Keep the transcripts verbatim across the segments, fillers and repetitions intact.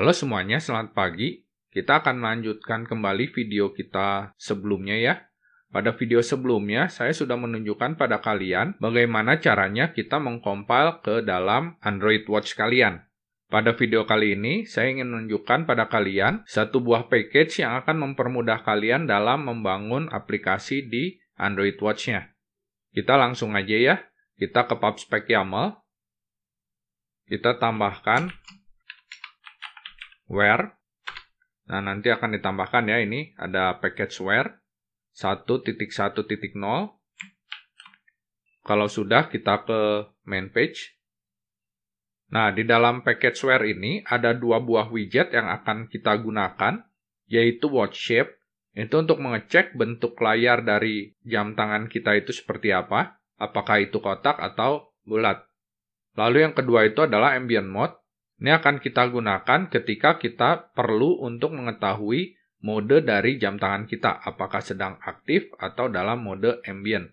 Halo semuanya, selamat pagi. Kita akan melanjutkan kembali video kita sebelumnya ya. Pada video sebelumnya, saya sudah menunjukkan pada kalian bagaimana caranya kita mengcompile ke dalam Android Watch kalian. Pada video kali ini, saya ingin menunjukkan pada kalian satu buah package yang akan mempermudah kalian dalam membangun aplikasi di Android Watch-nya. Kita langsung aja ya, kita ke pubspec.yaml, kita tambahkan wear. Nah, nanti akan ditambahkan ya, ini ada package wear satu titik satu titik nol. Kalau sudah, kita ke main page. Nah, di dalam package wear ini ada dua buah widget yang akan kita gunakan, yaitu watch shape. Itu untuk mengecek bentuk layar dari jam tangan kita itu seperti apa, apakah itu kotak atau bulat. Lalu yang kedua itu adalah ambient mode. Ini akan kita gunakan ketika kita perlu untuk mengetahui mode dari jam tangan kita, apakah sedang aktif atau dalam mode ambient.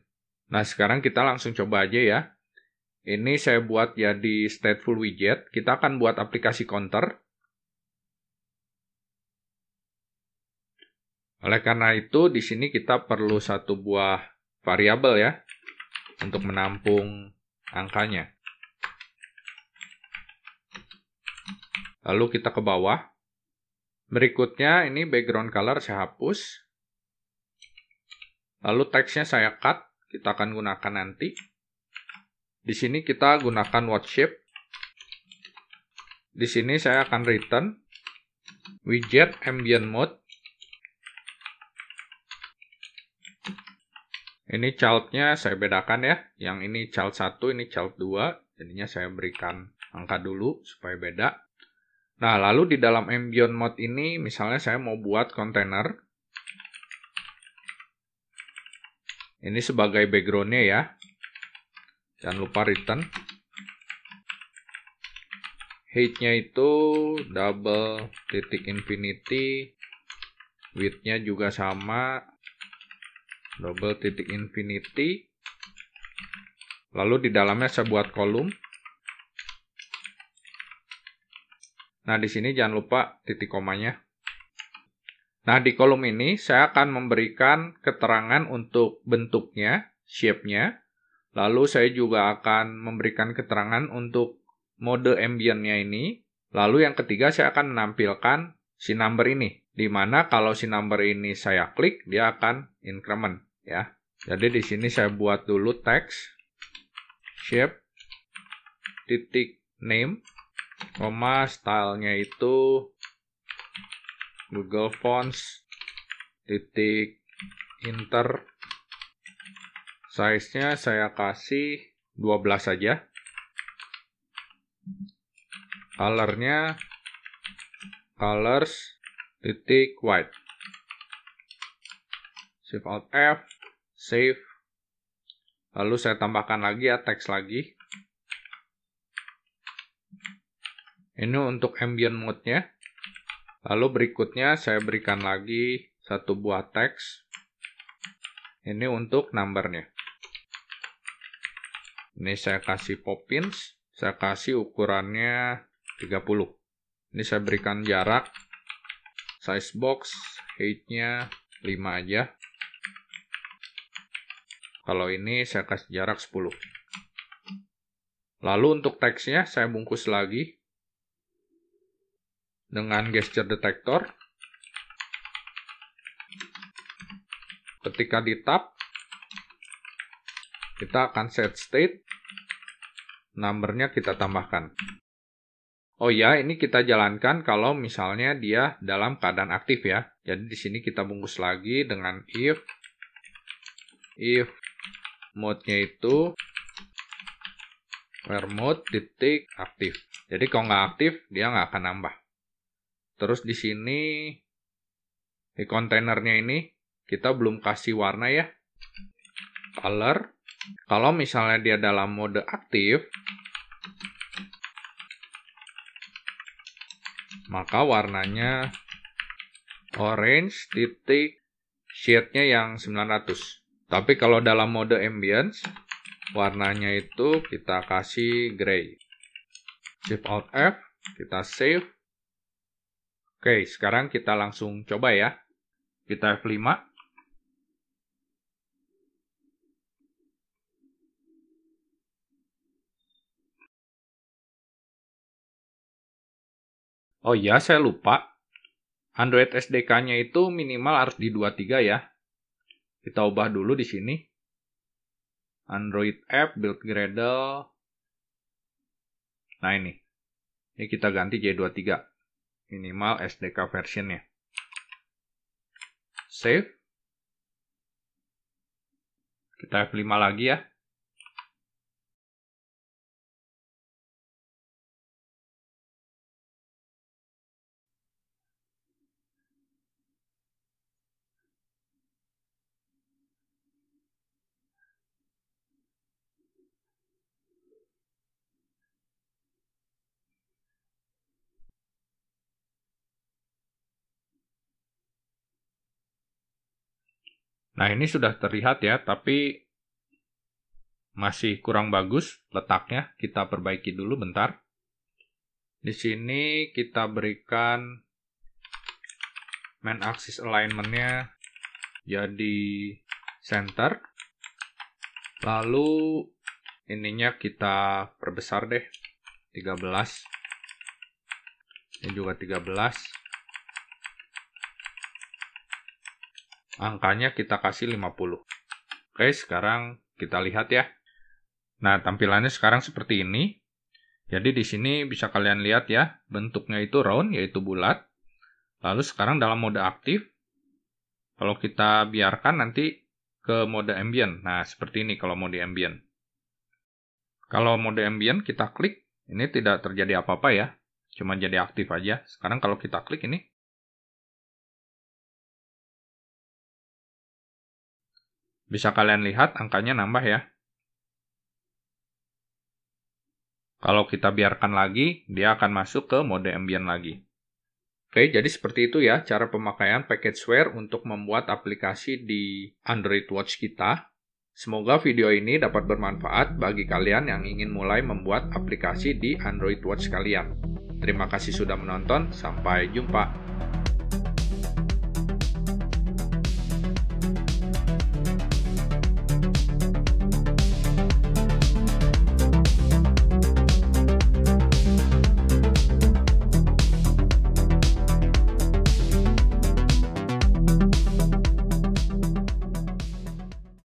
Nah, sekarang kita langsung coba aja ya. Ini saya buat jadi stateful widget. Kita akan buat aplikasi counter. Oleh karena itu, di sini kita perlu satu buah variabel ya, untuk menampung angkanya. Lalu kita ke bawah. Berikutnya, ini background color saya hapus. Lalu teksnya saya cut. Kita akan gunakan nanti. Di sini kita gunakan watch shape. Di sini saya akan return widget ambient mode. Ini child-nya saya bedakan ya. Yang ini child satu, ini child dua. Jadinya saya berikan angka dulu supaya beda. Nah, lalu di dalam ambient mode ini, misalnya saya mau buat kontainer. Ini sebagai background-nya ya. Jangan lupa return. Height-nya itu double titik infinity. Width-nya juga sama. Double titik infinity. Lalu di dalamnya saya buat kolom. Nah, di sini jangan lupa titik komanya. Nah, di kolom ini saya akan memberikan keterangan untuk bentuknya, shape-nya. Lalu saya juga akan memberikan keterangan untuk mode ambient-nya ini. Lalu yang ketiga saya akan menampilkan si number ini. Dimana kalau si number ini saya klik, dia akan increment ya. Jadi di sini saya buat dulu text, shape, titik name, koma stylenya itu Google Fonts titik Inter, size-nya saya kasih dua belas saja, color-nya colors titik white, shift alt F, save, lalu saya tambahkan lagi ya teks lagi. Ini untuk ambient mode-nya. Lalu berikutnya saya berikan lagi satu buah teks. Ini untuk number-nya. Ini saya kasih Poppins. Saya kasih ukurannya tiga puluh. Ini saya berikan jarak. Size box. Height-nya lima aja. Kalau ini saya kasih jarak sepuluh. Lalu untuk teksnya saya bungkus lagi dengan gesture detector. Ketika di tap, kita akan set state, numbernya kita tambahkan. Oh ya, ini kita jalankan kalau misalnya dia dalam keadaan aktif ya. Jadi di sini kita bungkus lagi dengan if, if mode-nya itu wear mode titik aktif. Jadi kalau nggak aktif, dia nggak akan nambah. Terus di sini, di kontainernya ini, kita belum kasih warna ya. Color. Kalau misalnya dia dalam mode aktif, maka warnanya orange titik shade-nya yang sembilan ratus. Tapi kalau dalam mode ambience, warnanya itu kita kasih gray. Shift alt F, kita save. Oke, sekarang kita langsung coba ya. Kita F lima. Oh iya, saya lupa. Android S D K-nya itu minimal harus di dua tiga ya. Kita ubah dulu di sini. Android app, build gradle. Nah ini. Ini kita ganti jadi dua tiga. Minimal S D K versionnya. Save. Kita F lima lagi ya. Nah, ini sudah terlihat ya, tapi masih kurang bagus letaknya. Kita perbaiki dulu bentar. Di sini kita berikan main axis alignment-nya jadi center. Lalu ininya kita perbesar deh, tiga belas. Ini juga tiga belas. Angkanya kita kasih lima puluh. Oke, sekarang kita lihat ya. Nah, tampilannya sekarang seperti ini. Jadi di sini bisa kalian lihat ya, bentuknya itu round, yaitu bulat. Lalu sekarang dalam mode aktif, kalau kita biarkan nanti ke mode ambient. Nah, seperti ini kalau mode ambient. Kalau mode ambient kita klik, ini tidak terjadi apa-apa ya. Cuma jadi aktif aja. Sekarang kalau kita klik ini, bisa kalian lihat angkanya nambah ya. Kalau kita biarkan lagi, dia akan masuk ke mode ambient lagi. Oke, jadi seperti itu ya cara pemakaian package wear untuk membuat aplikasi di Android Watch kita. Semoga video ini dapat bermanfaat bagi kalian yang ingin mulai membuat aplikasi di Android Watch kalian. Terima kasih sudah menonton, sampai jumpa.